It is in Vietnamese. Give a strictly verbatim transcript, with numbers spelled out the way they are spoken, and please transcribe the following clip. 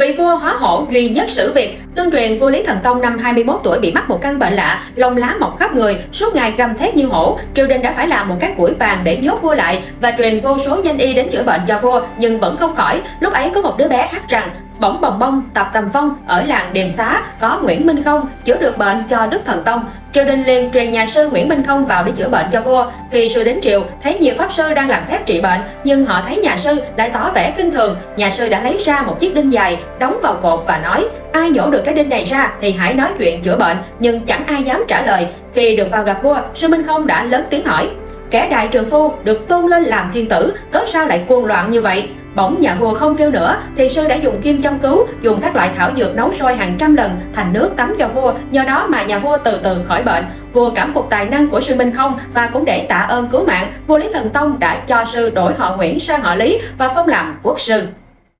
Vị vua hóa hổ duy nhất sử Việt, tương truyền vua Lý Thần Tông năm hai mươi mốt tuổi bị mắc một căn bệnh lạ, lông lá mọc khắp người, suốt ngày gầm thét như hổ. Triều đình đã phải làm một cái củi vàng để nhốt vua lại và truyền vô số danh y đến chữa bệnh cho vua, nhưng vẫn không khỏi. Lúc ấy có một đứa bé hát rằng: bỗng bồng bông tập tầm vong, ở làng Điềm Xá có Nguyễn Minh Không chữa được bệnh cho Đức Thần Tông. Triều đình liền truyền nhà sư Nguyễn Minh Không vào để chữa bệnh cho vua. Khi sư đến triều, thấy nhiều pháp sư đang làm phép trị bệnh, nhưng họ thấy nhà sư lại tỏ vẻ kinh thường. Nhà sư đã lấy ra một chiếc đinh dài, đóng vào cột và nói: ai nhổ được cái đinh này ra thì hãy nói chuyện chữa bệnh, nhưng chẳng ai dám trả lời. Khi được vào gặp vua, sư Minh Không đã lớn tiếng hỏi: kẻ đại trượng phu được tôn lên làm thiên tử, cớ sao lại cuồng loạn như vậy? Bỗng nhà vua không kêu nữa, thì sư đã dùng kim châm cứu, dùng các loại thảo dược nấu sôi hàng trăm lần thành nước tắm cho vua, nhờ đó mà nhà vua từ từ khỏi bệnh. Vua cảm phục tài năng của sư Minh Không và cũng để tạ ơn cứu mạng, vua Lý Thần Tông đã cho sư đổi họ Nguyễn sang họ Lý và phong làm quốc sư.